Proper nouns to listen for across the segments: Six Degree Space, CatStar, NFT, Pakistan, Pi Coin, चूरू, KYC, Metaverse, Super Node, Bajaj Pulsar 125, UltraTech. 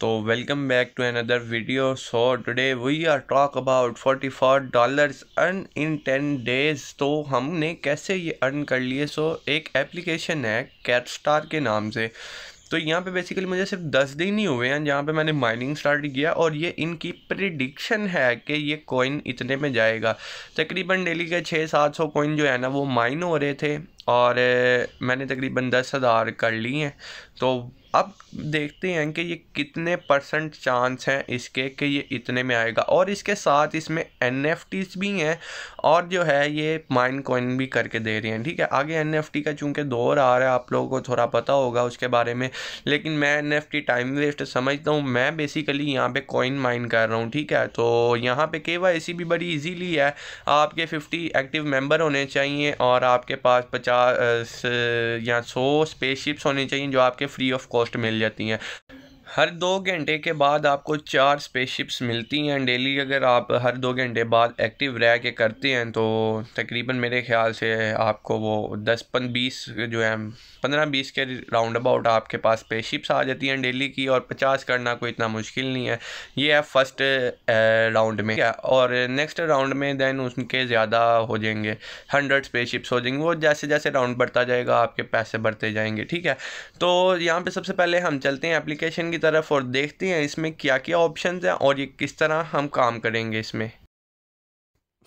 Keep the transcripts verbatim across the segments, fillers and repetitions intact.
So welcome back to another video. So today we are talk about forty-four dollars earn in ten days. तो हमने कैसे ये earn कर लिए. सो so, एक application है CatStar के नाम से. तो यहाँ पे बेसिकली मुझे सिर्फ दस दिन ही हुए हैं जहाँ पे मैंने माइनिंग स्टार्ट किया, और ये इनकी प्रिडिक्शन है कि ये कॉइन इतने में जाएगा. तकरीबन डेली के छः सात सौ कॉइन जो है ना वो माइन हो रहे थे, और मैंने तकरीबन दस हज़ार कर लिए हैं. तो अब देखते हैं कि ये कितने परसेंट चांस हैं इसके कि ये इतने में आएगा. और इसके साथ इसमें एन एफ टीज़ भी हैं, और जो है ये माइन कॉइन भी करके दे रहे हैं. ठीक है, आगे एन एफ टी का चूँकि दौर आ रहा है, आप लोगों को थोड़ा पता होगा उसके बारे में, लेकिन मैं N F T time waste समझता हूँ. मैं बेसिकली यहाँ पे कॉइन माइन कर रहा हूँ. ठीक है, तो यहाँ पर के वाई सी भी बड़ी ईजीली है. आपके फिफ्टी एक्टिव मेम्बर होने चाहिए, और आपके पास पचास या सौ स्पेसशिप्स होने चाहिए जो आपके फ्री ऑफ मिल जाती हैं. हर दो घंटे के बाद आपको चार स्पेसशिप्स मिलती हैं डेली. अगर आप हर दो घंटे बाद एक्टिव रह के करते हैं तो तकरीबन मेरे ख्याल से आपको वो दस पन बीस जो है पंद्रह बीस के राउंड अबाउट आपके पास स्पेसशिप्स आ जाती हैं डेली की, और पचास करना कोई इतना मुश्किल नहीं है. ये है फर्स्ट राउंड में, और नेक्स्ट राउंड में दैन उनके ज़्यादा हो जाएंगे, हंड्रेड स्पेसशिप्स हो जाएंगे. वो जैसे जैसे राउंड बढ़ता जाएगा आपके पैसे बढ़ते जाएंगे. ठीक है, तो यहाँ पर सबसे पहले हम चलते हैं एप्लीकेशन की तरफ और देखते हैं इसमें क्या क्या ऑप्शंस हैं और ये किस तरह हम काम करेंगे इसमें.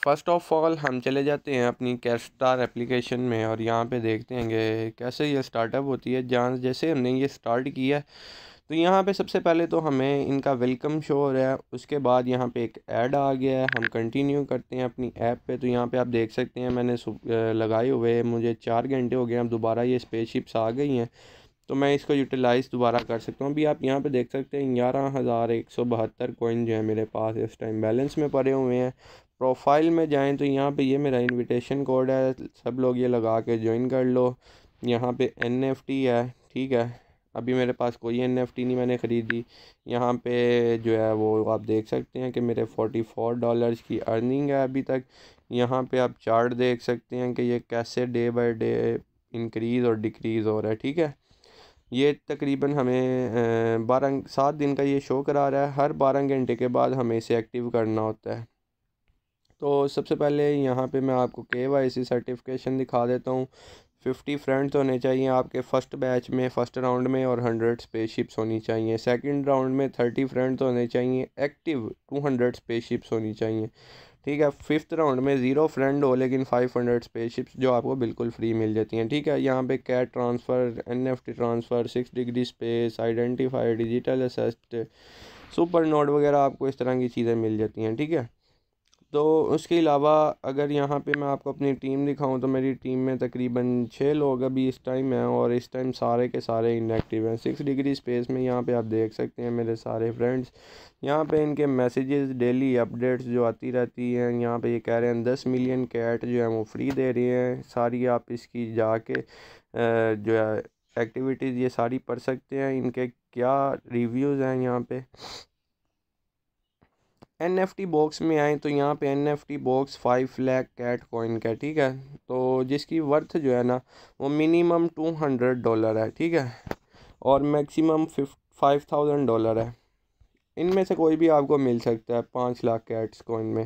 फर्स्ट ऑफ ऑल हम चले जाते हैं अपनी CatStar एप्लीकेशन में, और यहाँ पे देखते हैं कि कैसे ये स्टार्टअप होती है. जहाँ जैसे हमने ये स्टार्ट किया तो यहाँ पे सबसे पहले तो हमें इनका वेलकम शो हो रहा है. उसके बाद यहाँ पे एक ऐड आ गया है. हम कंटिन्यू करते हैं अपनी ऐप पे. तो यहाँ पे आप देख सकते हैं मैंने लगाए हुए मुझे चार घंटे हो गए. अब दोबारा ये स्पेसशिप्स आ गई हैं तो मैं इसको यूटिलाइज़ दोबारा कर सकता हूँ. अभी आप यहाँ पे देख सकते हैं ग्यारह हज़ार एक सौ बहत्तर कोइन जो है मेरे पास इस टाइम बैलेंस में पड़े हुए हैं. प्रोफाइल में जाएं तो यहाँ पे ये मेरा इनविटेशन कोड है, सब लोग ये लगा के ज्वाइन कर लो. यहाँ पे एन एफ टी है. ठीक है, अभी मेरे पास कोई एन एफ टी नहीं मैंने ख़रीदी. यहाँ पे जो है वो आप देख सकते हैं कि मेरे फोर्टी फोर डॉलर्स की अर्निंग है अभी तक. यहाँ पर आप चार्ट देख सकते हैं कि ये कैसे डे बाई डे इंक्रीज़ और डिक्रीज़ हो रहा है. ठीक है, ये तकरीबन हमें बारह सात दिन का ये शो करा रहा है. हर बारह घंटे के बाद हमें इसे एक्टिव करना होता है. तो सबसे पहले यहाँ पे मैं आपको के वाई सी सर्टिफिकेशन दिखा देता हूँ. फिफ्टी फ्रेंड्स होने चाहिए आपके फ़र्स्ट बैच में, फ़र्स्ट राउंड में, और हंड्रेड स्पेसशिप्स होनी चाहिए. सेकंड राउंड में थर्टी फ्रेंड्स होने चाहिए एक्टिव, टू हंड्रेड स्पेसशिप्स होनी चाहिए. ठीक है, फिफ्थ राउंड में ज़ीरो फ्रेंड हो लेकिन फाइव हंड्रेड स्पेसशिप्स जो आपको बिल्कुल फ्री मिल जाती हैं. ठीक है, यहाँ पे cat transfer, NFT transfer, six degree space, identify, digital asset, super node वगैरह आपको इस तरह की चीज़ें मिल जाती हैं. ठीक है, तो उसके अलावा अगर यहाँ पे मैं आपको अपनी टीम दिखाऊं तो मेरी टीम में तकरीबन छः लोग अभी इस टाइम हैं, और इस टाइम सारे के सारे इनएक्टिव हैं. सिक्स डिग्री स्पेस में यहाँ पे आप देख सकते हैं मेरे सारे फ्रेंड्स. यहाँ पे इनके मैसेजेस, डेली अपडेट्स जो आती रहती हैं. यहाँ पे ये कह रहे हैं दस मिलियन कैट जो है वो फ्री दे रहे हैं. सारी आप इसकी जाके जो है एक्टिविटीज़ ये सारी पढ़ सकते हैं. इनके क्या रिव्यूज़ हैं. यहाँ पर एन एफ टी बॉक्स में आए तो यहाँ पे N F T box five lakh cat coin का. ठीक है, तो जिसकी वर्थ जो है ना वो मिनिमम टू हंड्रेड डॉलर है. ठीक है, और maximum fif five thousand dollar है. इनमें से कोई भी आपको मिल सकता है पाँच लाख कैट्स कॉइन में.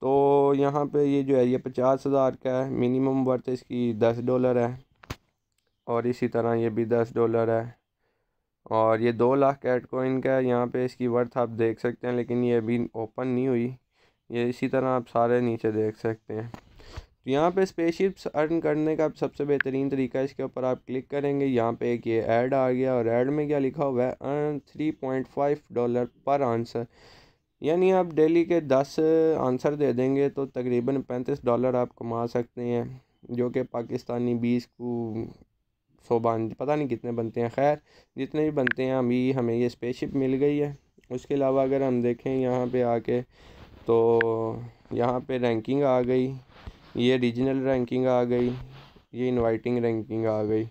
तो यहाँ पे ये जो है ये पचास हज़ार का है. मिनिमम वर्थ इसकी दस डॉलर है, और इसी तरह ये भी दस डॉलर है, और ये दो लाख कैट कॉइन का है. यहाँ पे इसकी वर्थ आप देख सकते हैं, लेकिन ये अभी ओपन नहीं हुई. ये इसी तरह आप सारे नीचे देख सकते हैं. तो यहाँ पे स्पेसशिप्स अर्न करने का सबसे बेहतरीन तरीका, इसके ऊपर आप क्लिक करेंगे. यहाँ पे एक ये ऐड आ गया, और ऐड में क्या लिखा हुआ है, earn three point five dollar पर आंसर. यानी आप डेली के दस आंसर दे देंगे तो तकरीबन पैंतीस डॉलर आप कमा सकते हैं, जो कि पाकिस्तानी बीस को सौ बान पता नहीं कितने बनते हैं. खैर जितने भी बनते हैं, अभी हमें ये स्पेसशिप मिल गई है. उसके अलावा अगर हम देखें यहाँ पे आके तो यहाँ पे रैंकिंग आ गई, ये रीजनल रैंकिंग आ गई, ये इनवाइटिंग रैंकिंग आ गई.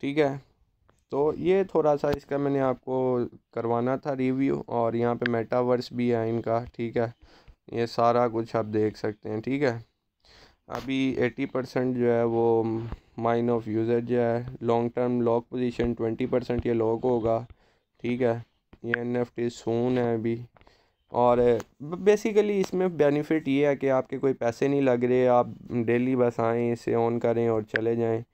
ठीक है, तो ये थोड़ा सा इसका मैंने आपको करवाना था रिव्यू. और यहाँ पे मेटावर्स भी है इनका. ठीक है, ये सारा कुछ आप देख सकते हैं। ठीक है, अभी अस्सी परसेंट जो है वो माइन ऑफ यूज़र जो है लॉन्ग टर्म लॉक पोजीशन, बीस परसेंट ये लॉक होगा। ठीक है, ये एन एफ टी सून है अभी। और बेसिकली इसमें बेनिफिट ये है कि आपके कोई पैसे नहीं लग रहे, आप डेली बस आएँ, इसे ऑन करें और चले जाएँ।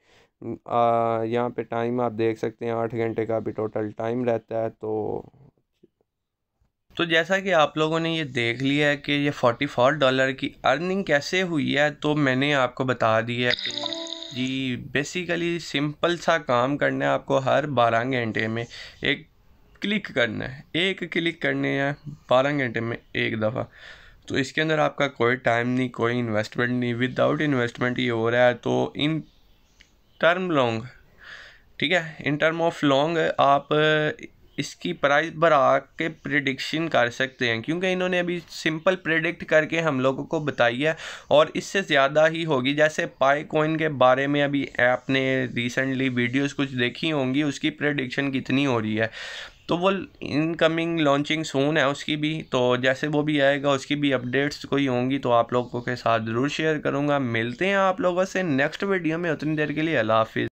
यहाँ पे टाइम आप देख सकते हैं, आठ घंटे का भी टोटल टाइम रहता है। तो तो जैसा कि आप लोगों ने ये देख लिया है कि ये चौवालीस डॉलर की अर्निंग कैसे हुई है, तो मैंने आपको बता दिया है कि जी बेसिकली सिंपल सा काम करना है। आपको हर बारह घंटे में एक क्लिक करना है, एक क्लिक करने है बारह घंटे में एक दफ़ा। तो इसके अंदर आपका कोई टाइम नहीं, कोई इन्वेस्टमेंट नहीं, विदाउट इन्वेस्टमेंट ये हो रहा है। तो इन टर्म लॉन्ग, ठीक है, इन टर्म ऑफ लॉन्ग आप इसकी प्राइस बढ़ा के प्रेडिक्शन कर सकते हैं, क्योंकि इन्होंने अभी सिंपल प्रेडिक्ट करके हम लोगों को बताई है और इससे ज़्यादा ही होगी। जैसे पाई कॉइन के बारे में अभी आपने रिसेंटली वीडियोस कुछ देखी होंगी, उसकी प्रेडिक्शन कितनी हो रही है, तो वो इनकमिंग लॉन्चिंग सून है उसकी भी। तो जैसे वो भी आएगा उसकी भी अपडेट्स कोई होंगी तो आप लोगों के साथ ज़रूर शेयर करूँगा। मिलते हैं आप लोगों से नेक्स्ट वीडियो में, उतनी देर के लिए अल्लाह हाफिज़।